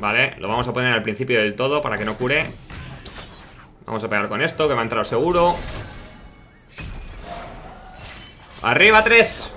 Vale, lo vamos a poner al principio del todo para que no cure. Vamos a pegar con esto, que va a entrar seguro. ¡Arriba, 3!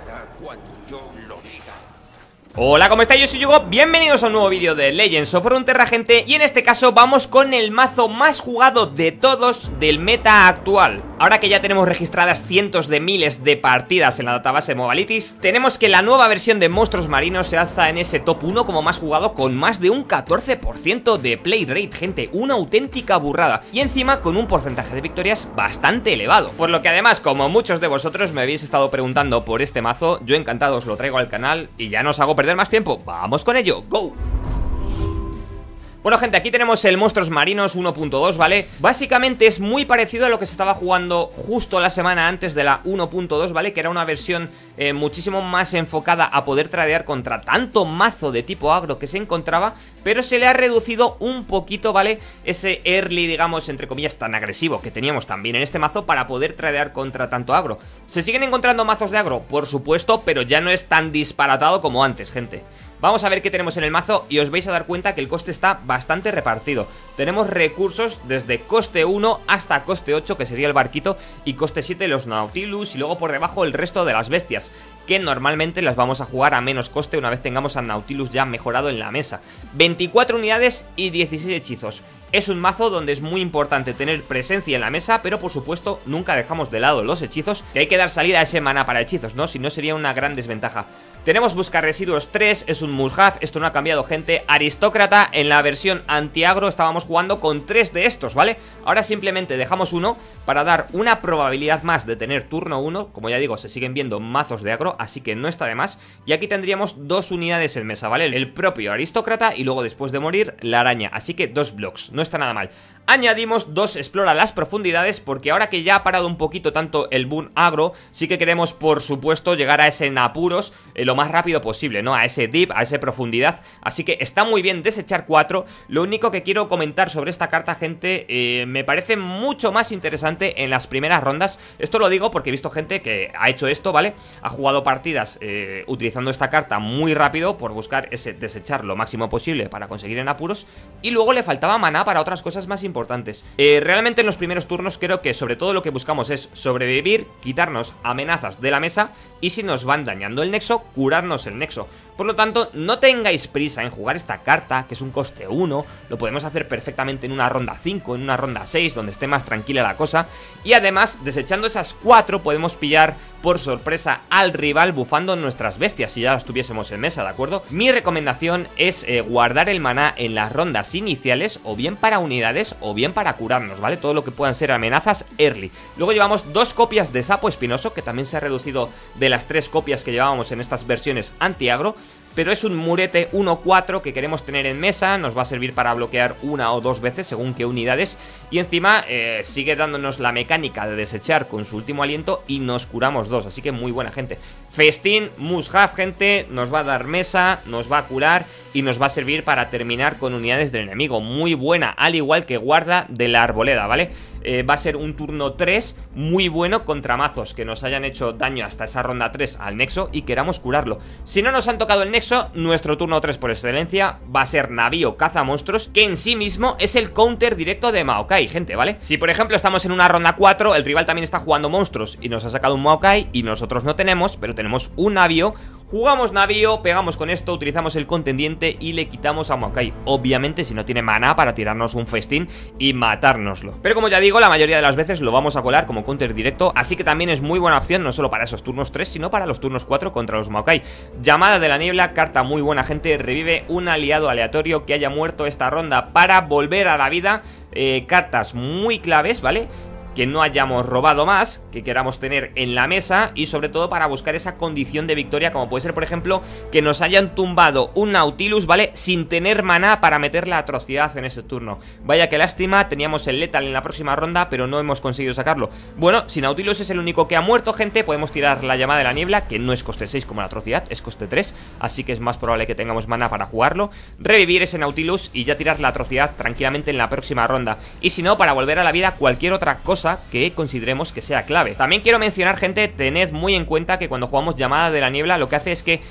Hola, ¿cómo estáis? Yo soy Yugo, bienvenidos a un nuevo vídeo de Legends of Runeterra, gente. Y en este caso vamos con el mazo más jugado de todos del meta actual. Ahora que ya tenemos registradas cientos de miles de partidas en la database Mobalytics, tenemos que la nueva versión de Monstruos Marinos se alza en ese top 1 como más jugado, con más de un 14% de play rate, gente. Una auténtica burrada. Y encima con un porcentaje de victorias bastante elevado. Por lo que además, como muchos de vosotros me habéis estado preguntando por este mazo, yo encantado os lo traigo al canal y ya no os hago perder más tiempo. Vamos con ello, go. Bueno, gente, aquí tenemos el Monstruos Marinos 1.2, ¿vale? Básicamente es muy parecido a lo que se estaba jugando justo la semana antes de la 1.2, ¿vale? Que era una versión muchísimo más enfocada a poder tradear contra tanto mazo de tipo agro que se encontraba, pero se le ha reducido un poquito, ¿vale? Ese early, digamos, entre comillas, tan agresivo que teníamos también en este mazo para poder tradear contra tanto agro. ¿Se siguen encontrando mazos de agro? Por supuesto, pero ya no es tan disparatado como antes, gente. Vamos a ver qué tenemos en el mazo y os vais a dar cuenta que el coste está bastante repartido. Tenemos recursos desde coste 1 hasta coste 8, que sería el barquito, y coste 7 los Nautilus, y luego por debajo el resto de las bestias, que normalmente las vamos a jugar a menos coste una vez tengamos a Nautilus ya mejorado en la mesa. 24 unidades y 16 hechizos. Es un mazo donde es muy importante tener presencia en la mesa, pero por supuesto nunca dejamos de lado los hechizos, que hay que dar salida a ese maná para hechizos, ¿no? Si no sería una gran desventaja. Tenemos Buscar Residuos 3, es un must-have, esto no ha cambiado, gente. Aristócrata, en la versión antiagro estábamos jugando con 3 de estos, ¿vale? Ahora simplemente dejamos uno para dar una probabilidad más de tener turno 1, como ya digo, se siguen viendo mazos de agro, así que no está de más. Y aquí tendríamos 2 unidades en mesa, ¿vale? El propio Aristócrata y luego después de morir la araña, así que 2 blocks, no está nada mal. Añadimos 2 Explora las Profundidades, porque ahora que ya ha parado un poquito tanto el boom agro, sí que queremos, por supuesto, llegar a ese en apuros lo más rápido posible, ¿no? A ese deep, a esa profundidad. Así que está muy bien desechar 4. Lo único que quiero comentar sobre esta carta, gente, me parece mucho más interesante en las primeras rondas. Esto lo digo porque he visto gente que ha hecho esto, ¿vale? Ha jugado partidas utilizando esta carta muy rápido por buscar ese desechar lo máximo posible para conseguir en apuros, y luego le faltaba maná para otras cosas más importantes. Realmente en los primeros turnos creo que sobre todo lo que buscamos es sobrevivir, quitarnos amenazas de la mesa, y si nos van dañando el nexo, curarnos el nexo. Por lo tanto, no tengáis prisa en jugar esta carta, que es un coste 1, lo podemos hacer perfectamente en una ronda 5, en una ronda 6, donde esté más tranquila la cosa. Y además, desechando esas 4, podemos pillar por sorpresa al rival bufando nuestras bestias, si ya las tuviésemos en mesa, ¿de acuerdo? Mi recomendación es guardar el maná en las rondas iniciales, o bien para unidades, o bien para curarnos, ¿vale? Todo lo que puedan ser amenazas early. Luego llevamos 2 copias de sapo espinoso, que también se ha reducido de las 3 copias que llevábamos en estas versiones antiagro, pero es un murete 1-4 que queremos tener en mesa, nos va a servir para bloquear una o dos veces según qué unidades, y encima sigue dándonos la mecánica de desechar con su último aliento y nos curamos 2, así que muy buena, gente. Festín, must have, gente, nos va a dar mesa, nos va a curar y nos va a servir para terminar con unidades del enemigo, muy buena, al igual que guarda de la arboleda, ¿vale? Va a ser un turno 3 muy bueno contra mazos que nos hayan hecho daño hasta esa ronda 3 al nexo y queramos curarlo. Si no nos han tocado el nexo, nuestro turno 3 por excelencia va a ser navío caza monstruos, que en sí mismo es el counter directo de Maokai, gente, ¿vale? Si por ejemplo estamos en una ronda 4, el rival también está jugando monstruos y nos ha sacado un Maokai y nosotros no tenemos, pero tenemos un navío. Jugamos navío, pegamos con esto, utilizamos el contendiente y le quitamos a Maokai. Obviamente si no tiene maná para tirarnos un festín y matárnoslo. Pero como ya digo, la mayoría de las veces lo vamos a colar como counter directo, así que también es muy buena opción no solo para esos turnos 3, sino para los turnos 4 contra los Maokai. Llamada de la Niebla, carta muy buena, gente. Revive un aliado aleatorio que haya muerto esta ronda para volver a la vida. Cartas muy claves, ¿vale? Que no hayamos robado más, que queramos tener en la mesa, y sobre todo para buscar esa condición de victoria, como puede ser por ejemplo que nos hayan tumbado un Nautilus, ¿vale? Sin tener maná para meter la atrocidad en ese turno. Vaya que lástima, teníamos el letal en la próxima ronda pero no hemos conseguido sacarlo. Bueno, si Nautilus es el único que ha muerto, gente, podemos tirar la Llamada de la Niebla, que no es coste 6 como la atrocidad, es coste 3, así que es más probable que tengamos maná para jugarlo, revivir ese Nautilus y ya tirar la atrocidad tranquilamente en la próxima ronda. Y si no, para volver a la vida cualquier otra cosa cosa que consideremos que sea clave. También quiero mencionar, gente, tened muy en cuenta que cuando jugamos Llamada de la Niebla, lo que hace es que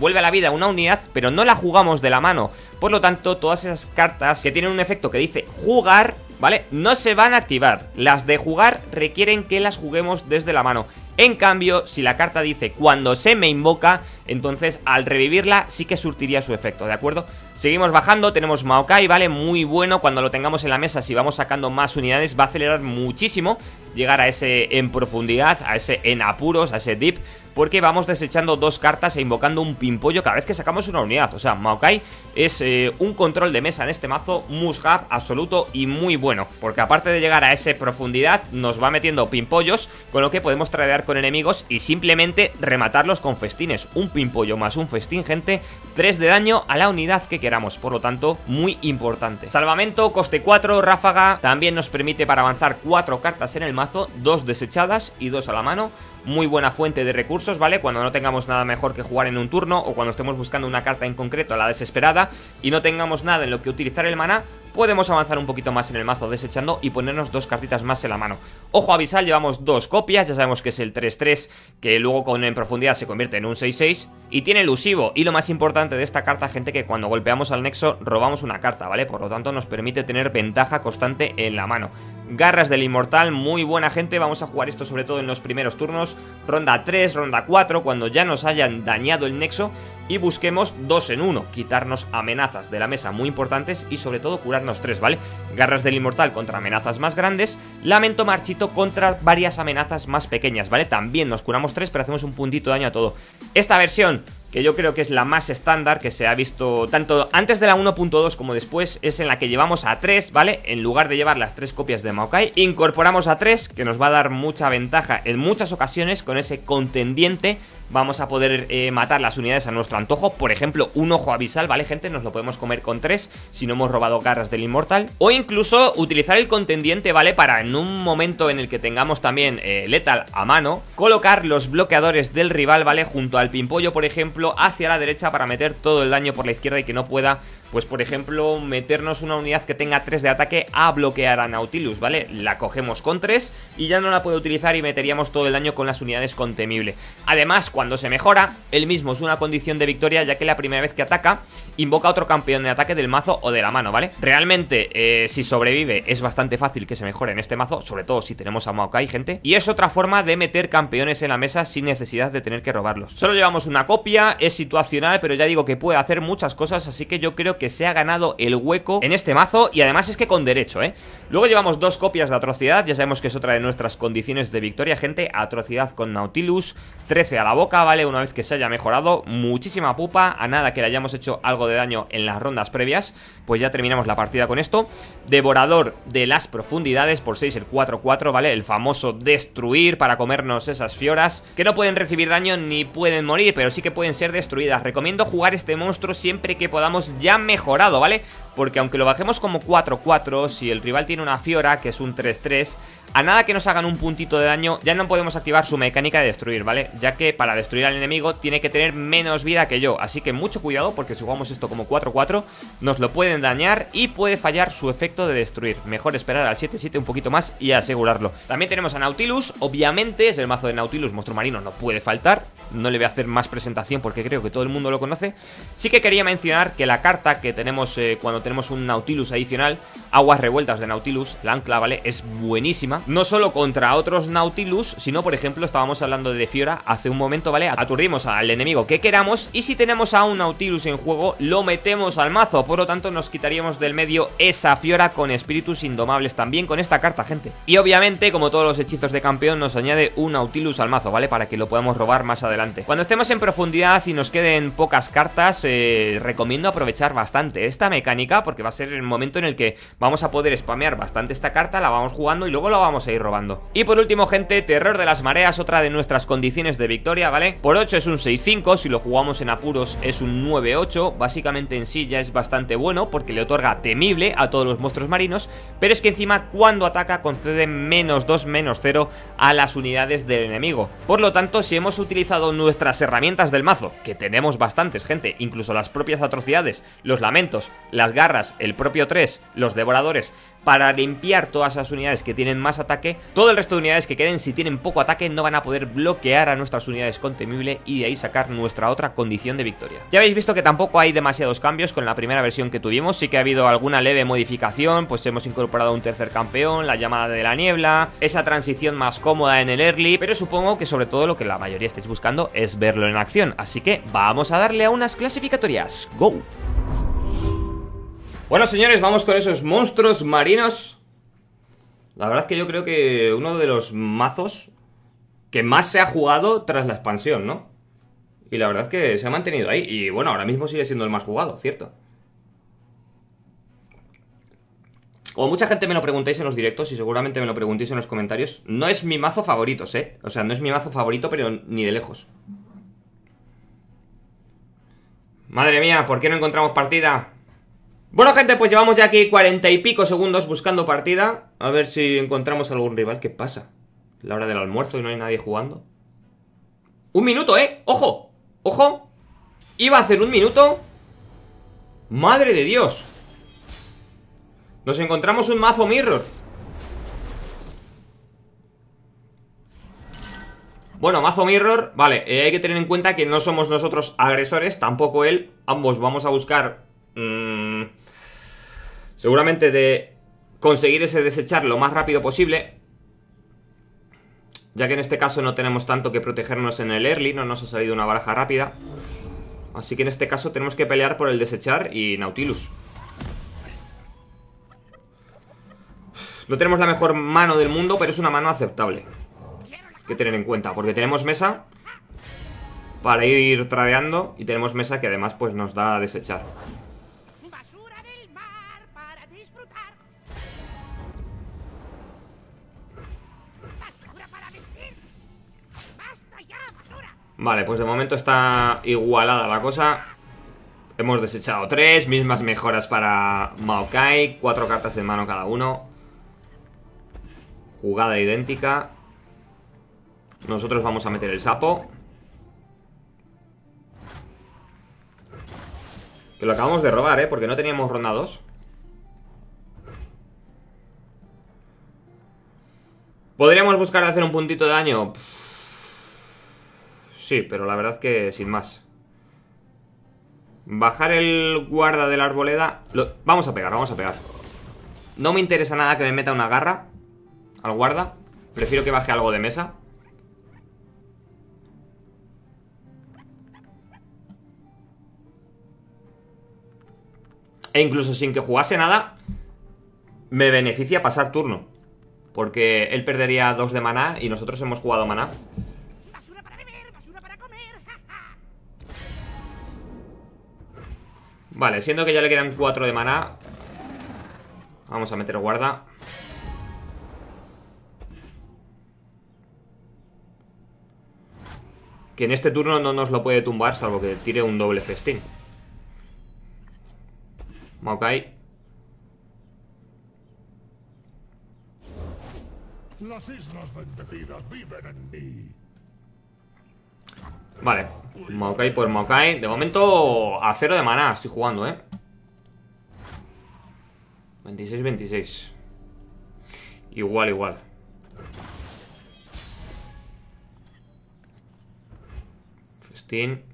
vuelve a la vida una unidad, pero no la jugamos de la mano. Por lo tanto, todas esas cartas que tienen un efecto que dice jugar, ¿vale?, no se van a activar. Las de jugar requieren que las juguemos desde la mano. En cambio, si la carta dice cuando se me invoca, entonces al revivirla sí que surtiría su efecto, ¿de acuerdo? Seguimos bajando, tenemos Maokai, ¿vale? Muy bueno, cuando lo tengamos en la mesa, si vamos sacando más unidades, va a acelerar muchísimo llegar a ese en profundidad, a ese en apuros, a ese deep, porque vamos desechando dos cartas e invocando un pimpollo cada vez que sacamos una unidad. O sea, Maokai es un control de mesa en este mazo, must-have absoluto y muy bueno, porque aparte de llegar a esa profundidad, nos va metiendo pimpollos, con lo que podemos tradear con enemigos y simplemente rematarlos con festines. Un pimpollo más un festín, gente, 3 de daño a la unidad que queramos, por lo tanto, muy importante. Salvamento, coste 4, ráfaga, también nos permite para avanzar 4 cartas en el mazo, 2 desechadas y 2 a la mano. Muy buena fuente de recursos, ¿vale? Cuando no tengamos nada mejor que jugar en un turno o cuando estemos buscando una carta en concreto a la desesperada y no tengamos nada en lo que utilizar el maná, podemos avanzar un poquito más en el mazo desechando y ponernos 2 cartitas más en la mano. Ojo abisal, llevamos 2 copias, ya sabemos que es el 3-3 que luego con en profundidad se convierte en un 6-6 y tiene elusivo. Y lo más importante de esta carta, gente, que cuando golpeamos al nexo robamos una carta, ¿vale? Por lo tanto nos permite tener ventaja constante en la mano. Garras del inmortal, muy buena, gente, vamos a jugar esto sobre todo en los primeros turnos, ronda 3, ronda 4, cuando ya nos hayan dañado el nexo y busquemos 2 en 1, quitarnos amenazas de la mesa muy importantes y sobre todo curarnos 3, ¿vale? Garras del inmortal contra amenazas más grandes, lamento marchito contra varias amenazas más pequeñas, ¿vale? También nos curamos 3 pero hacemos un puntito de daño a todo. Esta versión, que yo creo que es la más estándar que se ha visto tanto antes de la 1.2 como después, es en la que llevamos a 3, ¿vale? En lugar de llevar las 3 copias de Maokai, incorporamos a 3, que nos va a dar mucha ventaja en muchas ocasiones. Con ese contendiente vamos a poder matar las unidades a nuestro antojo. Por ejemplo, un ojo abisal, ¿vale, gente? Nos lo podemos comer con 3 si no hemos robado garras del inmortal. O incluso utilizar el contendiente, ¿vale? Para en un momento en el que tengamos también letal a mano, colocar los bloqueadores del rival, ¿vale? Junto al pimpollo, por ejemplo, hacia la derecha para meter todo el daño por la izquierda y que no pueda, pues por ejemplo, meternos una unidad que tenga 3 de ataque a bloquear a Nautilus, ¿vale? La cogemos con 3 y ya no la puede utilizar y meteríamos todo el daño con las unidades con temible. Además, cuando se mejora, él mismo es una condición de victoria, ya que la primera vez que ataca, invoca a otro campeón de ataque del mazo o de la mano, ¿vale? Realmente, si sobrevive, es bastante fácil que se mejore en este mazo, sobre todo si tenemos a Maokai, gente. Y es otra forma de meter campeones en la mesa sin necesidad de tener que robarlos. Solo llevamos una copia, es situacional, pero ya digo que puede hacer muchas cosas, así que yo creo que se ha ganado el hueco en este mazo y además es que con derecho, ¿eh? Luego llevamos 2 copias de atrocidad, ya sabemos que es otra de nuestras condiciones de victoria, gente, atrocidad con Nautilus, 13 a la boca, ¿vale? Una vez que se haya mejorado, muchísima pupa, a nada que le hayamos hecho algo de daño en las rondas previas, pues ya terminamos la partida con esto. Devorador de las profundidades por 6, el 4-4, ¿vale? El famoso destruir para comernos esas fioras, que no pueden recibir daño ni pueden morir, pero sí que pueden ser destruidas. Recomiendo jugar este monstruo siempre que podamos ya mejorado, ¿vale? Porque aunque lo bajemos como 4-4, si el rival tiene una Fiora, que es un 3-3, a nada que nos hagan un puntito de daño, ya no podemos activar su mecánica de destruir, ¿vale? Ya que para destruir al enemigo tiene que tener menos vida que yo. Así que mucho cuidado, porque si jugamos esto como 4-4, nos lo pueden dañar y puede fallar su efecto de destruir. Mejor esperar al 7-7 un poquito más y asegurarlo. También tenemos a Nautilus, obviamente, es el mazo de Nautilus, monstruo marino, no puede faltar. No le voy a hacer más presentación porque creo que todo el mundo lo conoce. Sí que quería mencionar que la carta que tenemos cuando tenemos un Nautilus adicional, aguas revueltas de Nautilus, la ancla, ¿vale? Es buenísima, no solo contra otros Nautilus, sino por ejemplo, estábamos hablando de Fiora hace un momento, ¿vale? Aturdimos al enemigo que queramos y si tenemos a un Nautilus en juego, lo metemos al mazo, por lo tanto nos quitaríamos del medio esa Fiora con espíritus indomables también con esta carta, gente. Y obviamente, como todos los hechizos de campeón, nos añade un Nautilus al mazo, ¿vale? Para que lo podamos robar más adelante. Cuando estemos en profundidad y nos queden pocas cartas, recomiendo aprovechar bastante esta mecánica, porque va a ser el momento en el que vamos a poder spamear bastante esta carta, la vamos jugando y luego la vamos a ir robando. Y por último, gente, terror de las mareas, otra de nuestras condiciones de victoria, ¿vale? Por 8 es un 6-5, si lo jugamos en apuros es un 9-8, básicamente en sí ya es bastante bueno porque le otorga temible a todos los monstruos marinos, pero es que encima cuando ataca concede menos 2, menos 0 a las unidades del enemigo. Por lo tanto, si hemos utilizado nuestras herramientas del mazo, que tenemos bastantes, gente, incluso las propias atrocidades, los lamentos, las garras, el propio 3, los devoradores, para limpiar todas las unidades que tienen más ataque. Todo el resto de unidades que queden, si tienen poco ataque, no van a poder bloquear a nuestras unidades con temible y de ahí sacar nuestra otra condición de victoria. Ya habéis visto que tampoco hay demasiados cambios con la primera versión que tuvimos. Sí que ha habido alguna leve modificación, pues hemos incorporado un tercer campeón, la llamada de la niebla, esa transición más cómoda en el early, pero supongo que sobre todo lo que la mayoría estáis buscando es verlo en acción, así que vamos a darle a unas clasificatorias. ¡Go! Bueno, señores, vamos con esos monstruos marinos. La verdad es que yo creo que uno de los mazos que más se ha jugado tras la expansión, ¿no? Y la verdad es que se ha mantenido ahí. Y bueno, ahora mismo sigue siendo el más jugado, ¿cierto? Como mucha gente me lo preguntáis en los directos y seguramente me lo preguntéis en los comentarios, no es mi mazo favorito, ¿eh? O sea, no es mi mazo favorito, pero ni de lejos. Madre mía, ¿por qué no encontramos partida? Bueno, gente, pues llevamos ya aquí 40 y pico segundos buscando partida. A ver si encontramos algún rival. ¿Qué pasa? La hora del almuerzo y no hay nadie jugando. ¡Un minuto, eh! ¡Ojo! ¡Ojo! Iba a hacer un minuto. ¡Madre de Dios! Nos encontramos un mazo mirror. Bueno, mazo mirror, vale, hay que tener en cuenta que no somos nosotros agresores, tampoco él. Ambos vamos a buscar seguramente de conseguir ese desechar lo más rápido posible, ya que en este caso no tenemos tanto que protegernos en el early. No nos ha salido una baraja rápida, así que en este caso tenemos que pelear por el desechar y Nautilus. No tenemos la mejor mano del mundo, pero es una mano aceptable que tener en cuenta, porque tenemos mesa para ir tradeando y tenemos mesa que además pues nos da a desechar. Vale, pues de momento está igualada la cosa. Hemos desechado 3, mismas mejoras para Maokai, 4 cartas de mano cada uno. Jugada idéntica. Nosotros vamos a meter el sapo, que lo acabamos de robar, ¿eh? Porque no teníamos ronda 2. ¿Podríamos buscar hacer un puntito de daño? Sí, pero la verdad que sin más. Bajar el guarda de la arboleda. Vamos a pegar, vamos a pegar. No me interesa nada que me meta una garra al guarda. Prefiero que baje algo de mesa. E incluso sin que jugase nada, me beneficia pasar turno, porque él perdería 2 de maná y nosotros hemos jugado maná. Basura para beber, basura para comer. Vale, siendo que ya le quedan 4 de maná, vamos a meter guarda. Que en este turno no nos lo puede tumbar, salvo que tire un doble festín. Maokai. Las islas bendecidas viven en mí. Vale, Maokai por Maokai. De momento a 0 de maná estoy jugando, 26-26. Igual, igual. Festín.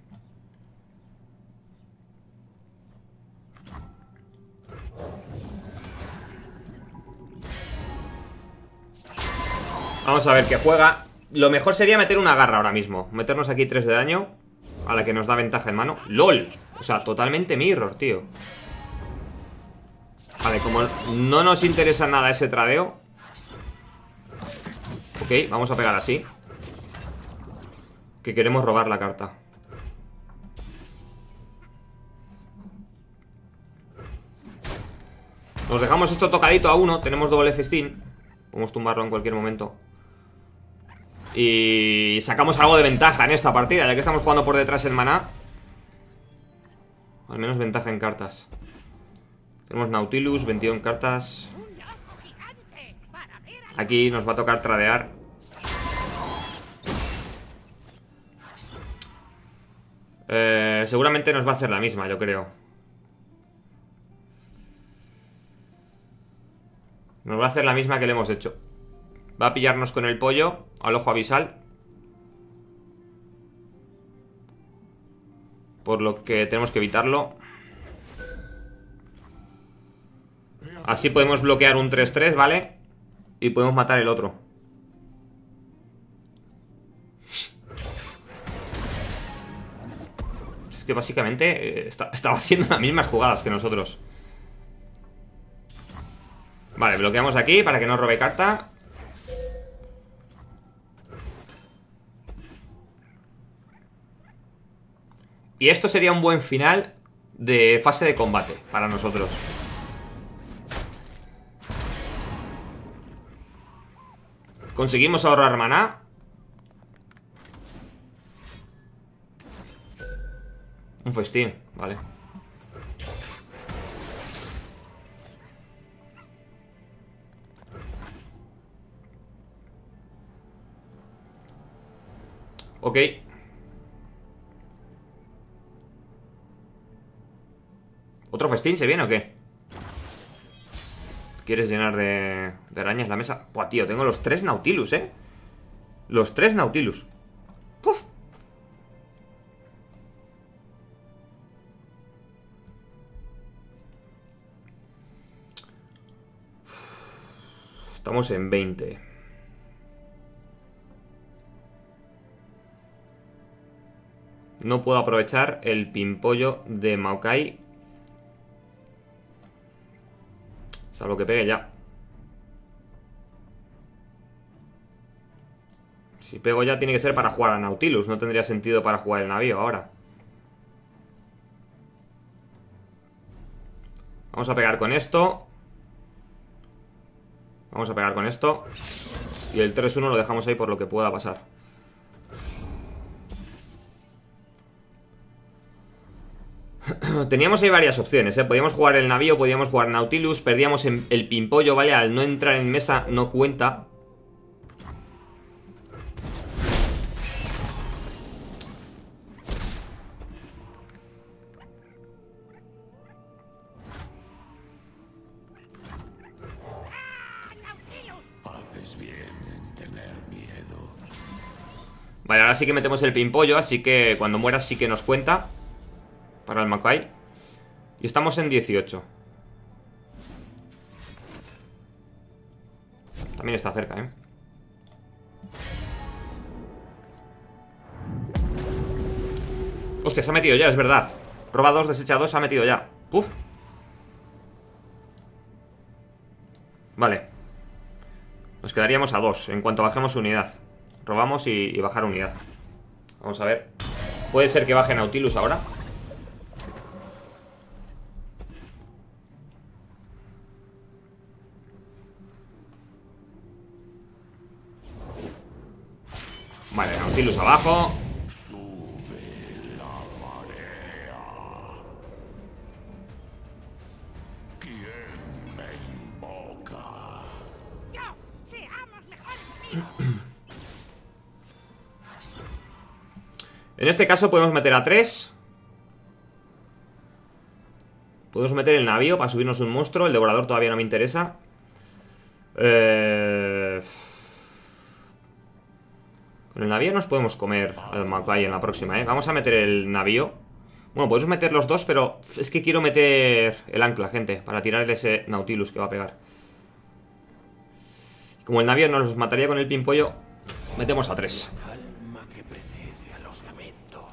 Vamos a ver qué juega. Lo mejor sería meter una garra ahora mismo. Meternos aquí 3 de daño, a la que nos da ventaja en mano. ¡Lol! O sea, totalmente mirror, tío. Vale, como no nos interesa nada ese tradeo. Ok, vamos a pegar así, que queremos robar la carta. Nos dejamos esto tocadito a 1. Tenemos doble festín. Podemos tumbarlo en cualquier momento. Y sacamos algo de ventaja en esta partida, ya que estamos jugando por detrás en maná. Al menos ventaja en cartas. Tenemos Nautilus, 21 cartas. Aquí nos va a tocar tradear. Seguramente nos va a hacer la misma, yo creo. Nos va a hacer la misma que le hemos hecho. Va a pillarnos con el pollo al ojo abisal. Por lo que tenemos que evitarlo. Así podemos bloquear un 3-3, ¿vale? Y podemos matar el otro. Es que básicamente estaba haciendo las mismas jugadas que nosotros. Vale, bloqueamos aquí para que no robe carta. Y esto sería un buen final de fase de combate para nosotros. Conseguimos ahorrar maná. Un festín, vale. Ok. ¿Otro festín se viene o qué? ¿Quieres llenar de arañas la mesa? Buah, tío, tengo los 3 Nautilus, ¿eh? Los 3 Nautilus. ¡Puf! Estamos en 20. No puedo aprovechar el pimpollo de Maokai. Salvo que pegue ya. Si pego ya tiene que ser para jugar a Nautilus. No tendría sentido para jugar el navío ahora. Vamos a pegar con esto. Vamos a pegar con esto. Y el 3-1 lo dejamos ahí por lo que pueda pasar. Teníamos ahí varias opciones, ¿eh? Podíamos jugar el navío, podíamos jugar Nautilus. Perdíamos el pimpollo, ¿vale? Al no entrar en mesa no cuenta. Haces bien en tener miedo. Vale, ahora sí que metemos el pimpollo. Así que cuando muera sí que nos cuenta. Para el Maokai. Y estamos en 18. También está cerca, ¿eh? Hostia, se ha metido ya, es verdad. Roba 2, desecha 2, se ha metido ya. Puf. Vale. Nos quedaríamos a 2. En cuanto bajemos unidad. Robamos y bajar unidad. Vamos a ver. Puede ser que baje Nautilus ahora. Vale, Nautilus abajo. Sube la marea. ¿Quién me invoca? Yo, seamos mejores amigos. En este caso podemos meter a 3. Podemos meter el navío para subirnos un monstruo. El devorador todavía no me interesa. Con el navío nos podemos comer al Maokai en la próxima, ¿eh? Vamos a meter el navío. Bueno, podemos meter los dos, pero es que quiero meter el ancla, gente. Para tirarle ese Nautilus que va a pegar. Como el navío nos mataría con el pimpollo, metemos a 3. Calma que precede a los lamentos.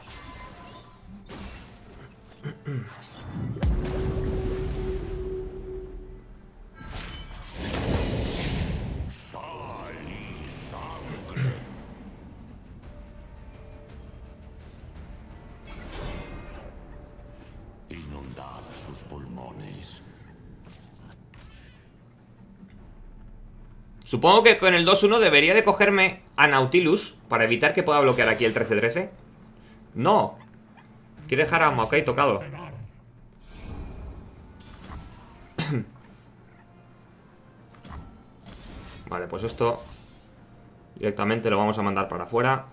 Supongo que con el 2-1 debería de cogerme a Nautilus para evitar que pueda bloquear aquí el 13-13. No. Quiere dejar a Maokai tocado. Vale, pues esto directamente lo vamos a mandar para afuera.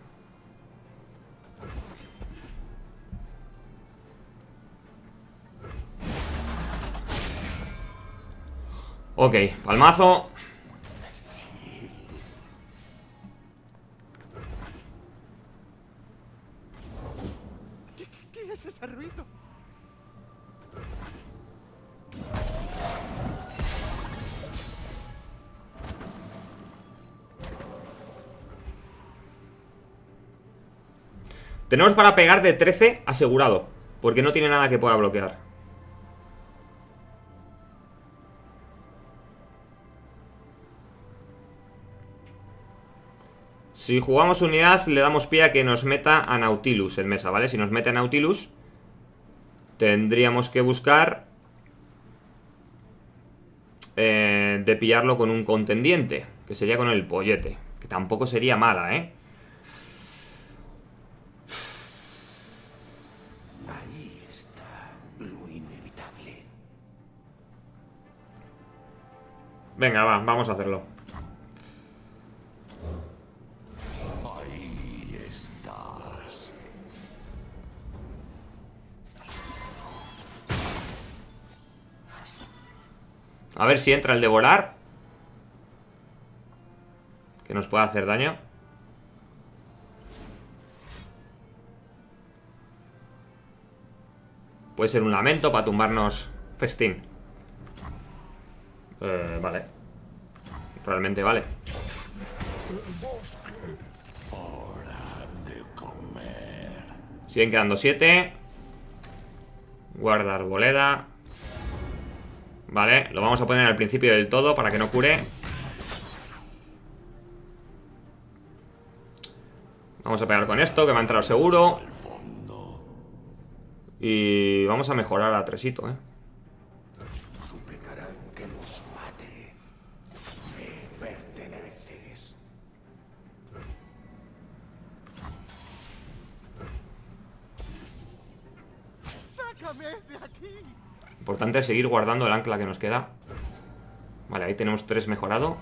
Ok, palmazo. ruido. Tenemos para pegar de 13 asegurado, porque no tiene nada que pueda bloquear. Si jugamos unidad, le damos pie a que nos meta a Nautilus en mesa, ¿vale? Si nos mete a Nautilus, tendríamos que buscar de pillarlo con un contendiente, que sería con el pollete, que tampoco sería mala, ¿eh? Ahí está lo inevitable. Venga, va, vamos a hacerlo. A ver si entra el devorar, que nos pueda hacer daño. Puede ser un lamento para tumbarnos festín. Vale. Realmente vale. Siguen quedando 7. Guarda arboleda. Vale, lo vamos a poner al principio del todo para que no cure. Vamos a pegar con esto, que va a entrar seguro. Y vamos a mejorar a Tresito, ¿eh? Importante es seguir guardando el ancla que nos queda. Vale, ahí tenemos 3 mejorado.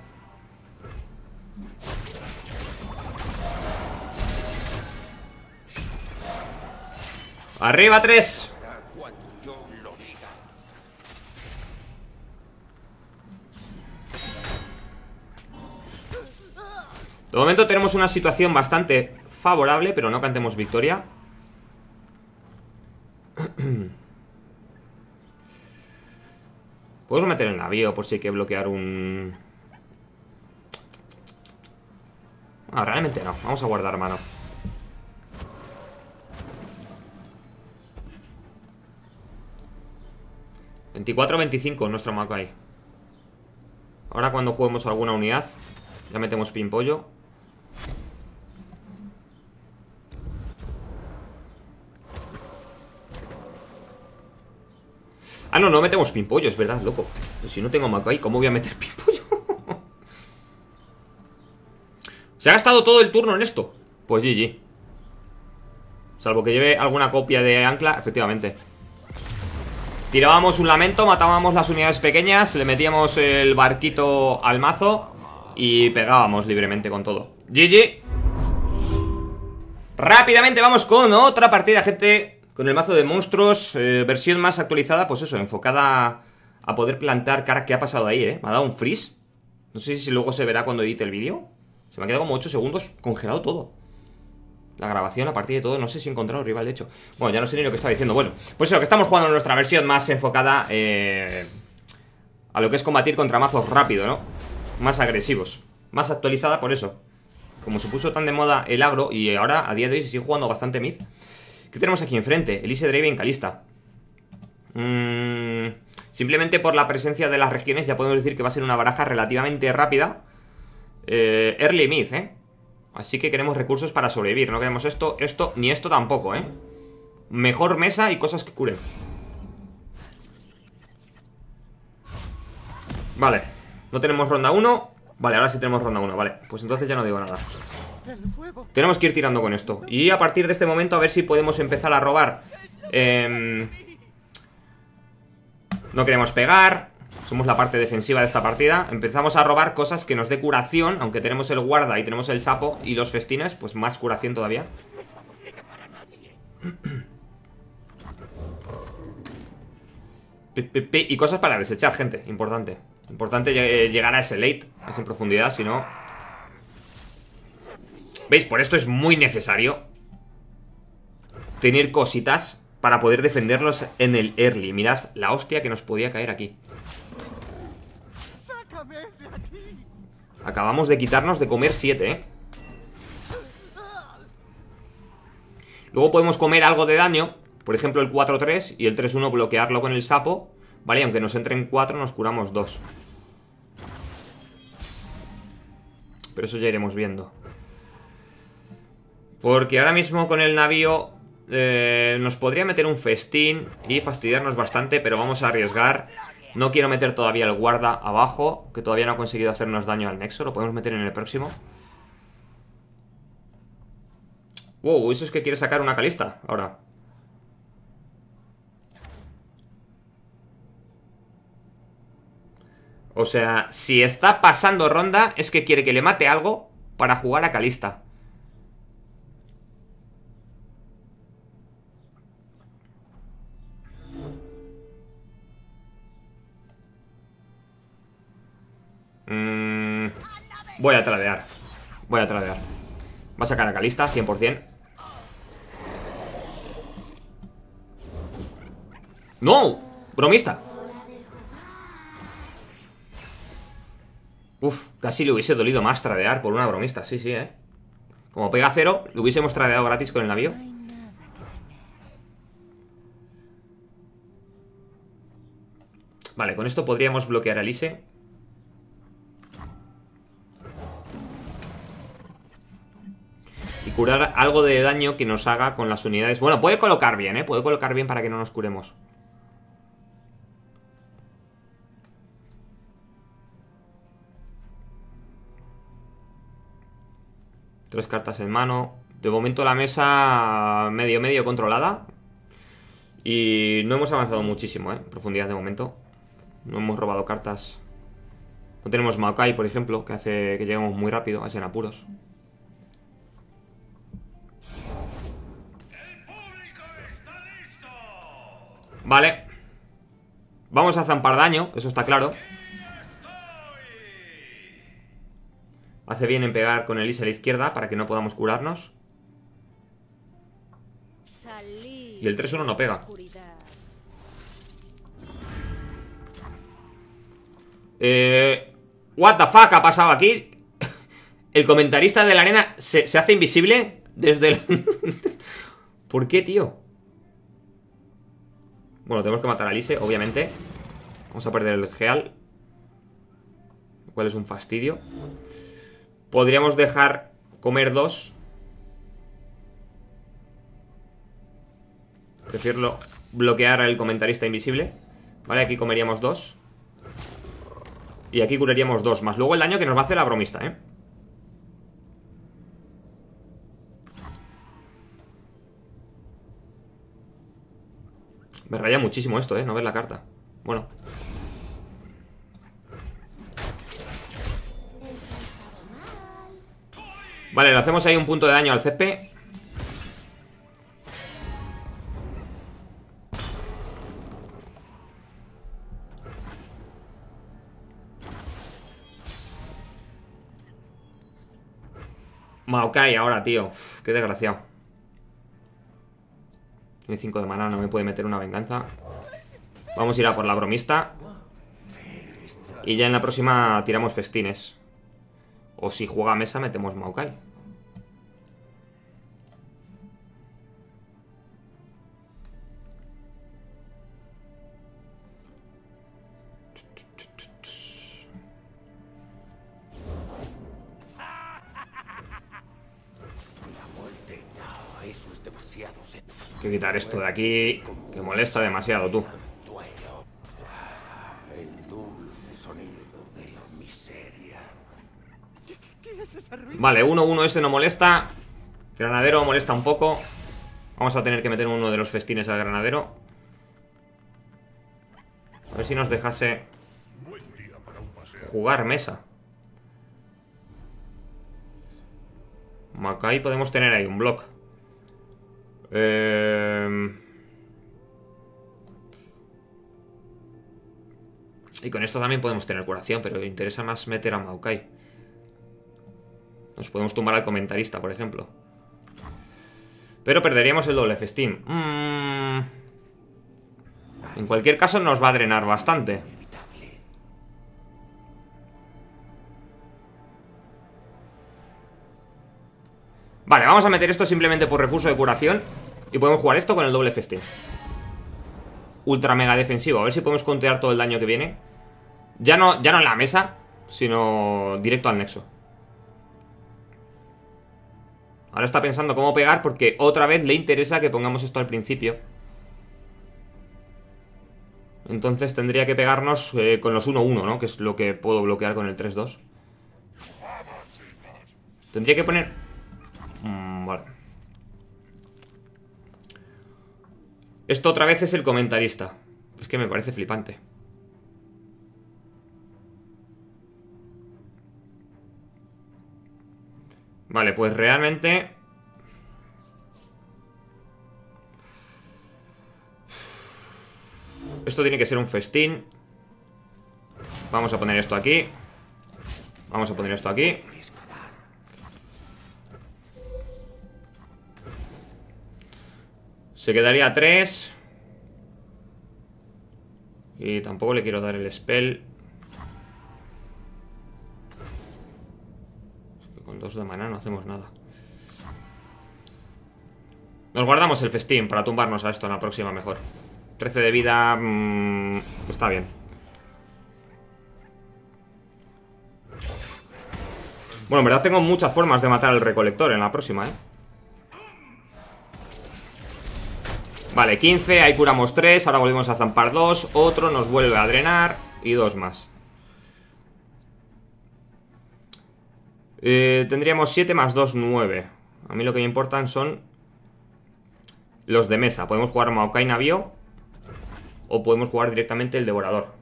¡Arriba 3! De momento tenemos una situación bastante favorable, pero no cantemos victoria. Podemos meter el navío por si hay que bloquear un... No, realmente no. Vamos a guardar mano. ...24-25 nuestro Maokai. Ahora cuando juguemos alguna unidad... ya metemos pimpollo. Ah, no, no metemos pimpollo, es verdad, loco. Si no tengo Maokai, ¿cómo voy a meter pimpollo? ¿Se ha gastado todo el turno en esto? Pues GG. Salvo que lleve alguna copia de ancla, efectivamente. Tirábamos un lamento, matábamos las unidades pequeñas, le metíamos el barquito al mazo y pegábamos libremente con todo. GG. Rápidamente vamos con otra partida, gente. Con el mazo de monstruos, versión más actualizada, pues eso, enfocada a poder plantar cara. ¿Qué ha pasado ahí, eh? Me ha dado un freeze. No sé si luego se verá cuando edite el vídeo. Se me ha quedado como 8 segundos congelado todo. La grabación, a partir de todo, no sé si he encontrado rival, de hecho. Bueno, ya no sé ni lo que estaba diciendo. Bueno, pues eso, que estamos jugando en nuestra versión más enfocada a lo que es combatir contra mazos rápido, ¿no? Más agresivos. Más actualizada por eso. Como se puso tan de moda el agro y ahora, a día de hoy, se sigue jugando bastante mid. ¿Qué tenemos aquí enfrente? Elise, Draven, Kalista. Simplemente por la presencia de las regiones ya podemos decir que va a ser una baraja relativamente rápida. Early mid, ¿eh? Así que queremos recursos para sobrevivir. No queremos esto, esto, ni esto tampoco, ¿eh? Mejor mesa y cosas que curen. Vale, no tenemos ronda 1. Vale, ahora sí tenemos ronda 1, vale. Pues entonces ya no digo nada. Tenemos que ir tirando con esto. Y a partir de este momento a ver si podemos empezar a robar. No queremos pegar. Somos la parte defensiva de esta partida. Empezamos a robar cosas que nos dé curación. Aunque tenemos el guarda y tenemos el sapo y los festines, pues más curación todavía. Y cosas para desechar, gente. Importante. Importante llegar a ese late, más en profundidad, si no... ¿Veis? Por esto es muy necesario tener cositas para poder defenderlos en el early. Mirad la hostia que nos podía caer aquí. Acabamos de quitarnos de comer 7, ¿eh? Luego podemos comer algo de daño. Por ejemplo, el 4-3 y el 3-1 bloquearlo con el sapo. Vale, aunque nos entren 4, nos curamos 2. Pero eso ya iremos viendo. Porque ahora mismo con el navío nos podría meter un festín y fastidiarnos bastante, pero vamos a arriesgar. No quiero meter todavía el guarda abajo, que todavía no ha conseguido hacernos daño al nexo. Lo podemos meter en el próximo. Wow, eso es que quiere sacar una Kalista ahora. O sea, si está pasando ronda es que quiere que le mate algo para jugar a Kalista. Voy a tradear. Va a sacar a Kalista, 100%. ¡No! ¡Bromista! Uf, casi le hubiese dolido más tradear por una bromista. Sí, sí, ¿eh? Como pega 0, le hubiésemos tradeado gratis con el navío. Vale, con esto podríamos bloquear a Elise. Curar algo de daño que nos haga con las unidades. Bueno, puede colocar bien, ¿eh? Puede colocar bien para que no nos curemos. Tres cartas en mano. De momento la mesa medio controlada. Y no hemos avanzado muchísimo, ¿eh? Profundidad de momento. No hemos robado cartas. No tenemos Maokai, por ejemplo, que hace que lleguemos muy rápido, a ser en apuros. Vale, vamos a zampar daño, eso está claro. Hace bien en pegar con Elise a la izquierda para que no podamos curarnos. Y el 3-1 no pega. What the fuck ha pasado aquí. El comentarista de la arena se hace invisible desde el... ¿Por qué, tío? Bueno, tenemos que matar a Elise, obviamente. Vamos a perder el Geal, lo cual es un fastidio. Podríamos dejar comer 2. Prefiero bloquear al comentarista invisible. Vale, aquí comeríamos 2. Y aquí curaríamos 2, más luego el daño que nos va a hacer la bromista, ¿eh? Me raya muchísimo esto, ¿eh? No ver la carta. Bueno. Vale, le hacemos ahí un punto de daño al césped. Maokai ahora, tío. Uf, qué desgraciado. Tiene 5 de mana, no me puede meter una venganza. Vamos a ir a por la bromista. Y ya en la próxima tiramos festines. O si juega a mesa metemos Maokai. Hay que quitar esto de aquí, que molesta demasiado, tú. Vale, 1-1 ese no molesta. Granadero molesta un poco. Vamos a tener que meter uno de los festines al granadero. A ver si nos dejase jugar mesa. Acá ahí podemos tener ahí un block. Y con esto también podemos tener curación, pero me interesa más meter a Maokai. Nos podemos tumbar al comentarista, por ejemplo. Pero perderíamos el doble festín. En cualquier caso nos va a drenar bastante. Vale, vamos a meter esto simplemente por recurso de curación. Y podemos jugar esto con el doble festín. Ultra mega defensivo. A ver si podemos contear todo el daño que viene. Ya no en la mesa, sino directo al nexo. Ahora está pensando cómo pegar porque otra vez le interesa que pongamos esto al principio. Entonces tendría que pegarnos con los 1-1, ¿no? Que es lo que puedo bloquear con el 3-2. Tendría que poner... vale. Esto otra vez es el comentarista. Es que me parece flipante. Vale, pues realmente... esto tiene que ser un festín. Vamos a poner esto aquí. Vamos a poner esto aquí. Se quedaría 3. Y tampoco le quiero dar el spell. Con 2 de maná no hacemos nada. Nos guardamos el festín para tumbarnos a esto en la próxima mejor. 13 de vida... está bien. Bueno, en verdad tengo muchas formas de matar al recolector en la próxima, ¿eh? Vale, 15, ahí curamos 3, ahora volvemos a zampar 2, otro nos vuelve a drenar y 2 más. Tendríamos 7 más 2, 9. A mí lo que me importan son los de mesa. Podemos jugar Maokai Navío o podemos jugar directamente el Devorador.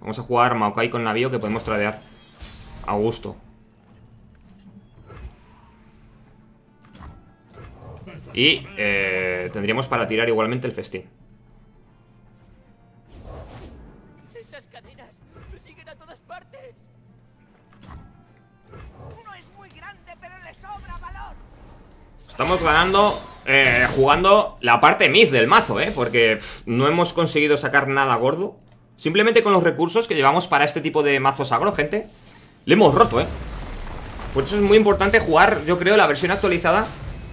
Vamos a jugar Maokai con Navío, que podemos tradear a gusto. Y tendríamos para tirar igualmente el festín. Esas cadenas me siguen a todas partes. Uno es muy grande, pero le sobra valor. Estamos ganando jugando la parte mid del mazo, porque no hemos conseguido sacar nada gordo. Simplemente con los recursos que llevamos para este tipo de mazos agro, gente, le hemos roto, Por eso es muy importante jugar, yo creo, la versión actualizada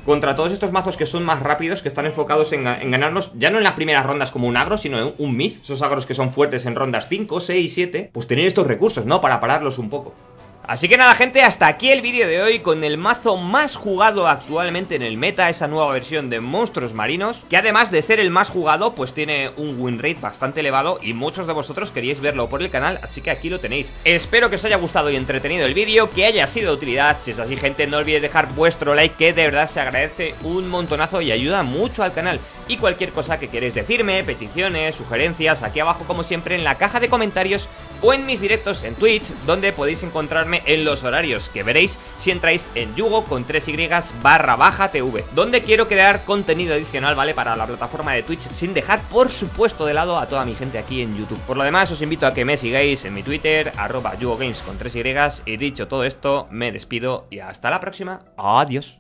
contra todos estos mazos que son más rápidos, que están enfocados en ganarnos, ya no en las primeras rondas como un agro, sino en un mid. Esos agros que son fuertes en rondas 5, 6, 7, pues tener estos recursos, ¿no? Para pararlos un poco. Así que nada, gente, hasta aquí el vídeo de hoy con el mazo más jugado actualmente en el meta, esa nueva versión de Monstruos Marinos, que además de ser el más jugado, pues tiene un win rate bastante elevado y muchos de vosotros queríais verlo por el canal, así que aquí lo tenéis. Espero que os haya gustado y entretenido el vídeo, que haya sido de utilidad. Si es así, gente, no olvidéis dejar vuestro like, que de verdad se agradece un montonazo y ayuda mucho al canal. Y cualquier cosa que queréis decirme, peticiones, sugerencias, aquí abajo como siempre en la caja de comentarios o en mis directos en Twitch, donde podéis encontrarme en los horarios que veréis si entráis en Yugo con 3y/tv, donde quiero crear contenido adicional, ¿vale? Para la plataforma de Twitch, sin dejar por supuesto de lado a toda mi gente aquí en YouTube. Por lo demás, os invito a que me sigáis en mi Twitter, @YugoGames con 3y, y dicho todo esto, me despido y hasta la próxima. Adiós.